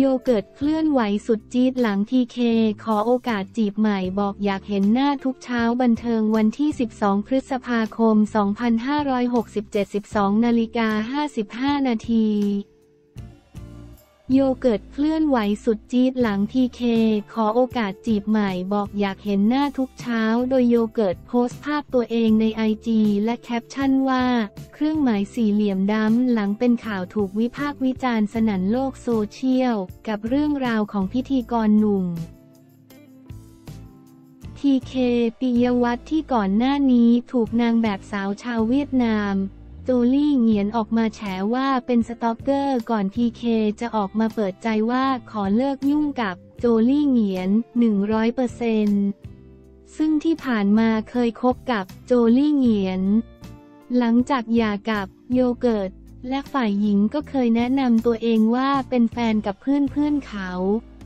โยเกิร์ตเคลื่อนไหวสุดจี๊ดหลังทีเคขอโอกาสจีบใหม่บอกอยากเห็นหน้าทุกเช้าบันเทิงวันที่12พฤษภาคม2567 12:55 นาทีโยเกิร์ตเคลื่อนไหวสุดจี๊ดหลังทีเคขอโอกาสจีบใหม่บอกอยากเห็นหน้าทุกเช้าโดยโยเกิร์ตโพสต์ภาพตัวเองใน IG และแคปชั่นว่าเครื่องหมายสี่เหลี่ยมดำหลังเป็นข่าวถูกวิพากษ์วิจารณ์สนั่นโลกโซเชียลกับเรื่องราวของพิธีกรหนุ่มทีเคปิยวัฒน์ที่ก่อนหน้านี้ถูกนางแบบสาวชาวเวียดนามโจลี่เหงียนออกมาแฉว่าเป็นสตอกเกอร์ก่อนทีเคจะออกมาเปิดใจว่าขอเลิกยุ่งกับโจลี่เหงียน 100% ซึ่งที่ผ่านมาเคยคบกับโจลี่เหงียนหลังจากหย่ากับโยเกิร์ตและฝ่ายหญิงก็เคยแนะนำตัวเองว่าเป็นแฟนกับเพื่อนๆเขา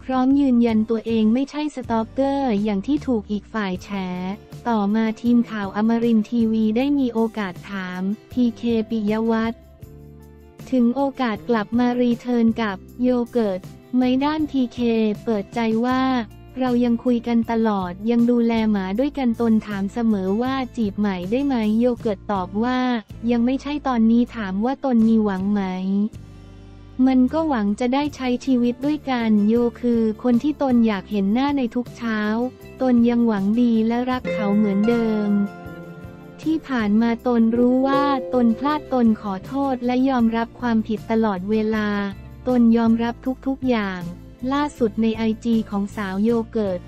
พร้อมยืนยันตัวเองไม่ใช่สตอกเกอร์อย่างที่ถูกอีกฝ่ายแฉต่อมาทีมข่าวอมรินทร์ทีวีได้มีโอกาสถามทีเคปิยวัฒน์ถึงโอกาสกลับมารีเทิร์นกับโยเกิร์ตไหมด้านทีเคเปิดใจว่าเรายังคุยกันตลอดยังดูแลหมาด้วยกันตนถามเสมอว่าจีบใหม่ได้ไหมโยเกิร์ตตอบว่ายังไม่ใช่ตอนนี้ถามว่าตนมีหวังไหมมันก็หวังจะได้ใช้ชีวิตด้วยกันโยคือคนที่ตนอยากเห็นหน้าในทุกเช้าตนยังหวังดีและรักเขาเหมือนเดิมที่ผ่านมาตนรู้ว่าตนพลาดตนขอโทษและยอมรับความผิดตลอดเวลาตนยอมรับทุกๆอย่างล่าสุดใน IG ของสาวโยเกิร์ต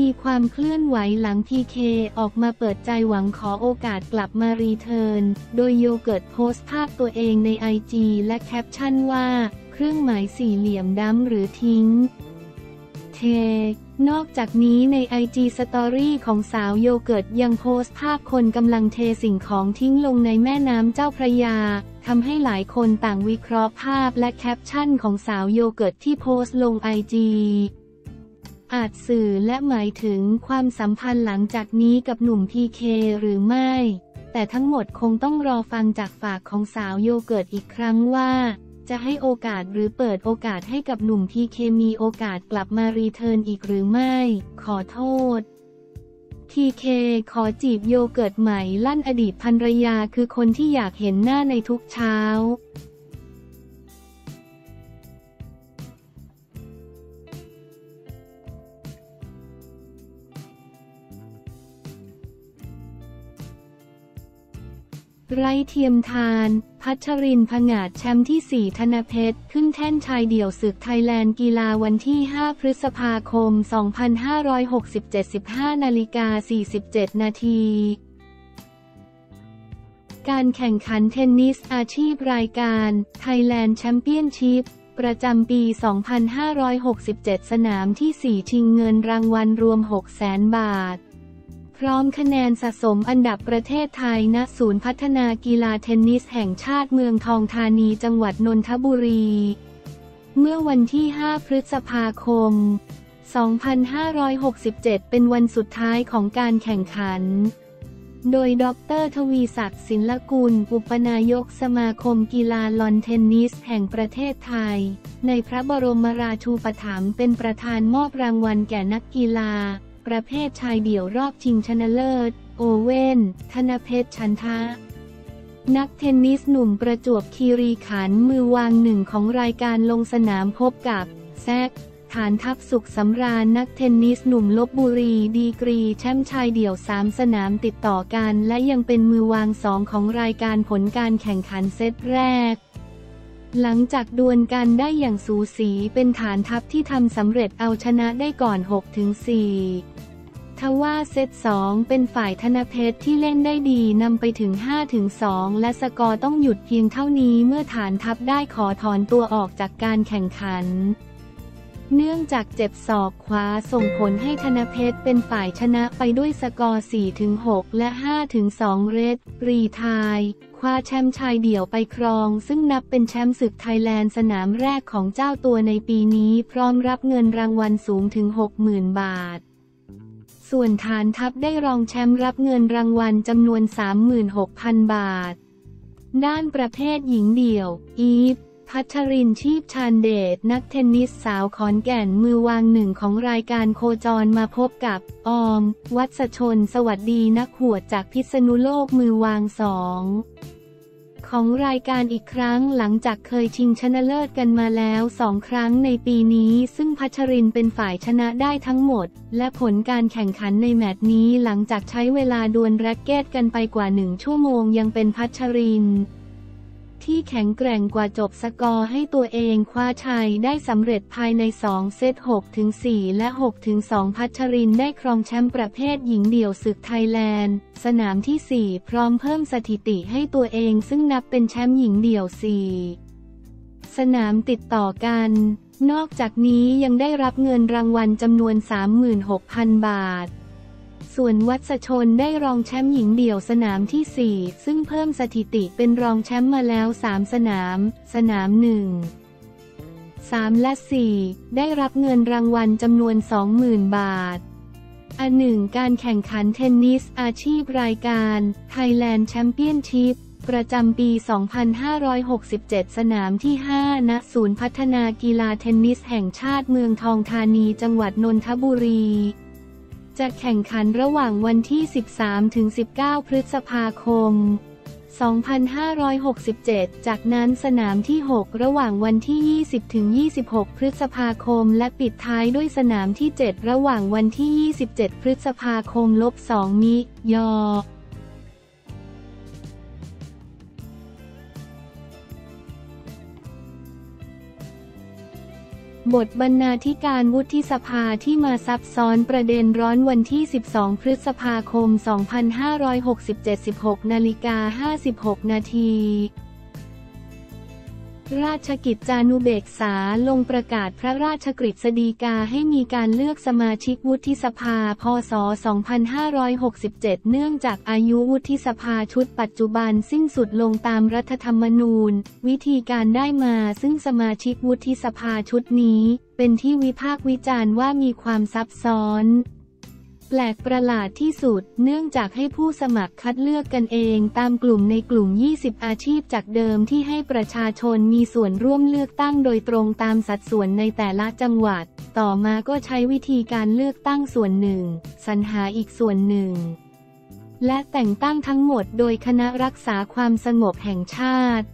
มีความเคลื่อนไหวหลังทีเคออกมาเปิดใจหวังขอโอกาสกลับมารีเทิร์นโดยโยเกิร์ตโพสต์ภาพตัวเองใน IG และแคปชั่นว่าเครื่องหมายสี่เหลี่ยมดำหรือทิ้งเทนอกจากนี้ใน IG สตอรี่ของสาวโยเกิร์ตยังโพสต์ภาพคนกำลังเทสิ่งของทิ้งลงในแม่น้ำเจ้าพระยาทำให้หลายคนต่างวิเคราะห์ภาพและแคปชั่นของสาวโยเกิร์ตที่โพสต์ลง IGอาจสื่อและหมายถึงความสัมพันธ์หลังจากนี้กับหนุ่มทีเคหรือไม่แต่ทั้งหมดคงต้องรอฟังจากปากของสาวโยเกิร์ตอีกครั้งว่าจะให้โอกาสหรือเปิดโอกาสให้กับหนุ่มทีเคมีโอกาสกลับมารีเทิร์นอีกหรือไม่ขอโทษทีเคขอจีบโยเกิร์ตใหม่ลั่นอดีตภรรยาคือคนที่อยากเห็นหน้าในทุกเช้าไร้เทียมทานพัชรินทร์ผงาดแชมป์ที่4ธนเพชรขึ้นแท่นชายเดี่ยวศึกไทยแลนด์กีฬาวันที่5พฤษภาคม2567 15:47 นาทีการแข่งขันเทนนิสอาชีพรายการ Thailand Championship ประจำปี 2567 สนามที่4ชิงเงินรางวัลรวม 600,000 บาทพร้อมคะแนนสะสมอันดับประเทศไทยณศูนย์พัฒนากีฬาเทนนิสแห่งชาติเมืองทองธานีจังหวัดนนทบุรีเมื่อวันที่5พฤษภาคม2567เป็นวันสุดท้ายของการแข่งขันโดยดร.ทวีศักดิ์ศิลกุลอุปนายกสมาคมกีฬาลอนเทนนิสแห่งประเทศไทยในพระบรมราชูปถัมภ์เป็นประธานมอบรางวัลแก่นักกีฬาประเภทชายเดี่ยวรอบชิงชนะเลิศโอเว่นธนเพชรชันทะนักเทนนิสหนุ่มประจวบคีรีขันธ์มือวางหนึ่งของรายการลงสนามพบกับแซกฐานทัพสุขสำราญนักเทนนิสหนุ่มลพบุรีดีกรีแชมป์ชายเดี่ยว3สนามติดต่อกันและยังเป็นมือวางสองของรายการผลการแข่งขันเซตแรกหลังจากดวลกันได้อย่างสูสีเป็นฐานทัพที่ทำสำเร็จเอาชนะได้ก่อน 6-4 ทว่าเซต 2เป็นฝ่ายธนเพชรที่เล่นได้ดีนำไปถึง 5-2 และสกอร์ต้องหยุดเพียงเท่านี้เมื่อฐานทัพได้ขอถอนตัวออกจากการแข่งขันเนื่องจากเจ็บศอกขวาส่งผลให้ธนเพชรเป็นฝ่ายชนะไปด้วยสกอร์ 4-6 และ 5-2 เรดรีทายคว้าแชมป์ชายเดี่ยวไปครองซึ่งนับเป็นแชมป์ศึกไทยแลนด์สนามแรกของเจ้าตัวในปีนี้พร้อมรับเงินรางวัลสูงถึง 60,000 บาทส่วนฐานทัพได้รองแชมป์รับเงินรางวัลจำนวน 36,000 บาทด้านประเภทหญิงเดี่ยวอีฟ พ พัชรินทร์ ชีพชานเดชนักเทนนิสสาวขอนแก่นมือวางหนึ่งของรายการโคจรมาพบกับออมวัชชนสวัสดีนักขวดจากพิษณุโลกมือวางสองของรายการอีกครั้งหลังจากเคยชิงชนะเลิศกันมาแล้ว2ครั้งในปีนี้ซึ่งพัชรินทร์เป็นฝ่ายชนะได้ทั้งหมดและผลการแข่งขันในแมตช์นี้หลังจากใช้เวลาดวลแร็คเกตกันไปกว่า1ชั่วโมงยังเป็นพัชรินทร์ที่แข็งแกร่งกว่าจบสกอร์ให้ตัวเองคว้าชัยได้สำเร็จภายใน2เซต 6-4 และ 6-2 พัชรินทร์ได้ครองแชมป์ประเภทหญิงเดี่ยวศึกไทยแลนด์สนามที่ 4 พร้อมเพิ่มสถิติให้ตัวเองซึ่งนับเป็นแชมป์หญิงเดี่ยว 4 สนามติดต่อกันนอกจากนี้ยังได้รับเงินรางวัลจำนวน 36,000 บาทส่วนวัชชนได้รองแชมป์หญิงเดี่ยวสนามที่ 4ซึ่งเพิ่มสถิติเป็นรองแชมป์มาแล้ว3สนามสนาม1 3 และ 4ได้รับเงินรางวัลจำนวน 20,000 บาทอันหนึ่งการแข่งขันเทนนิสอาชีพรายการ Thailand Championship ประจำปี 2567 สนามที่ 5 ณ ศูนย์พัฒนากีฬาเทนนิสแห่งชาติเมืองทองธานีจังหวัดนนทบุรีจะแข่งขันระหว่างวันที่ 13-19 พฤษภาคม 2567 จากนั้นสนามที่ 6 ระหว่างวันที่ 20-26 พฤษภาคมและปิดท้ายด้วยสนามที่ 7 ระหว่างวันที่ 27 พฤษภาคม -2 มิยอบทบรรณาธิการวุฒิสภาที่มาซับซ้อนประเด็นร้อนวันที่ 12 พฤษภาคม 2567 16 นาฬิกา 56 นาทีราชกิจจานุเบกษาลงประกาศพระราชกฤษฎีกาให้มีการเลือกสมาชิกวุฒิสภาพ.ศ. 2567 เนื่องจากอายุวุฒิสภาชุดปัจจุบันสิ้นสุดลงตามรัฐธรรมนูญวิธีการได้มาซึ่งสมาชิกวุฒิสภาชุดนี้เป็นที่วิพากษ์วิจารณ์ว่ามีความซับซ้อนแปลกประหลาดที่สุดเนื่องจากให้ผู้สมัครคัดเลือกกันเองตามกลุ่มในกลุ่ม20อาชีพจากเดิมที่ให้ประชาชนมีส่วนร่วมเลือกตั้งโดยตรงตามสัดส่วนในแต่ละจังหวัดต่อมาก็ใช้วิธีการเลือกตั้งส่วนหนึ่งสรรหาอีกส่วนหนึ่งและแต่งตั้งทั้งหมดโดยคณะรักษาความสงบแห่งชาติ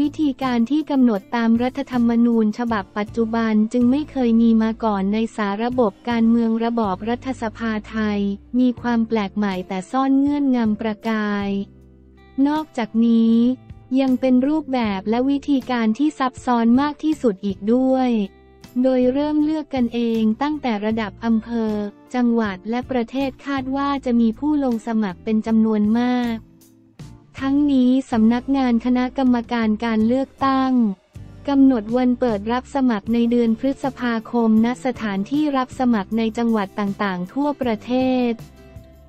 วิธีการที่กำหนดตามรัฐธรรมนูญฉบับปัจจุบันจึงไม่เคยมีมาก่อนในสาระบบการเมืองระบอบรัฐสภาไทยมีความแปลกใหม่แต่ซ่อนเงื่อนงำประกายนอกจากนี้ยังเป็นรูปแบบและวิธีการที่ซับซ้อนมากที่สุดอีกด้วยโดยเริ่มเลือกกันเองตั้งแต่ระดับอำเภอจังหวัดและประเทศคาดว่าจะมีผู้ลงสมัครเป็นจำนวนมากทั้งนี้สำนักงานคณะกรรมการการเลือกตั้งกำหนดวันเปิดรับสมัครในเดือนพฤษภาคมณสถานที่รับสมัครในจังหวัดต่างๆทั่วประเทศ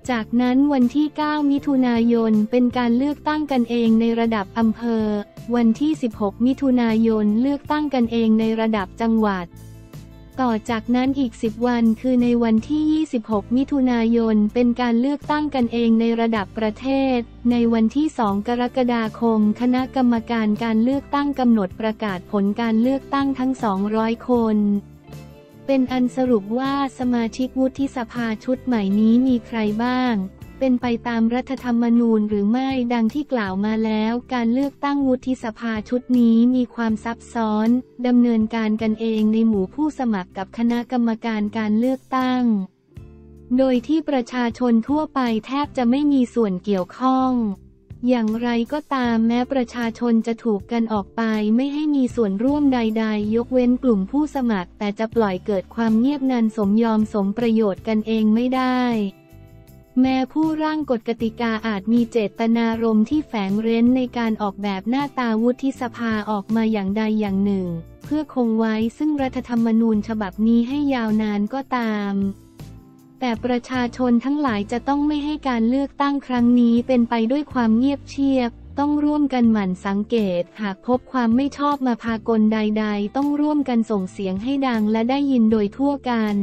จากนั้นวันที่ 9 มิถุนายนเป็นการเลือกตั้งกันเองในระดับอำเภอวันที่ 16 มิถุนายนเลือกตั้งกันเองในระดับจังหวัดต่อจากนั้นอีก10วันคือในวันที่ 26 มิถุนายนเป็นการเลือกตั้งกันเองในระดับประเทศในวันที่ 2 กรกฎาคมคณะกรรมการการเลือกตั้งกำหนดประกาศผลการเลือกตั้งทั้ง200คนเป็นอันสรุปว่าสมาชิกวุฒิสภาชุดใหม่นี้มีใครบ้างเป็นไปตามรัฐธรรมนูญหรือไม่ดังที่กล่าวมาแล้วการเลือกตั้งวุฒิสภาชุดนี้มีความซับซ้อนดำเนินการกันเองในหมู่ผู้สมัครกับคณะกรรมการการเลือกตั้งโดยที่ประชาชนทั่วไปแทบจะไม่มีส่วนเกี่ยวข้องอย่างไรก็ตามแม้ประชาชนจะถูกกันออกไปไม่ให้มีส่วนร่วมใดๆยกเว้นกลุ่มผู้สมัครแต่จะปล่อยเกิดความเงียบงันสมยอมสมประโยชน์กันเองไม่ได้แม้ผู้ร่างกฎกติกาอาจมีเจตนารมณ์ที่แฝงเร้นในการออกแบบหน้าตาวุฒิสภาออกมาอย่างใดอย่างหนึ่งเพื่อคงไว้ซึ่งรัฐธรรมนูญฉบับนี้ให้ยาวนานก็ตามแต่ประชาชนทั้งหลายจะต้องไม่ให้การเลือกตั้งครั้งนี้เป็นไปด้วยความเงียบเชียบต้องร่วมกันหมั่นสังเกตหากพบความไม่ชอบมาพากลใดๆต้องร่วมกันส่งเสียงให้ดังและได้ยินโดยทั่วกัน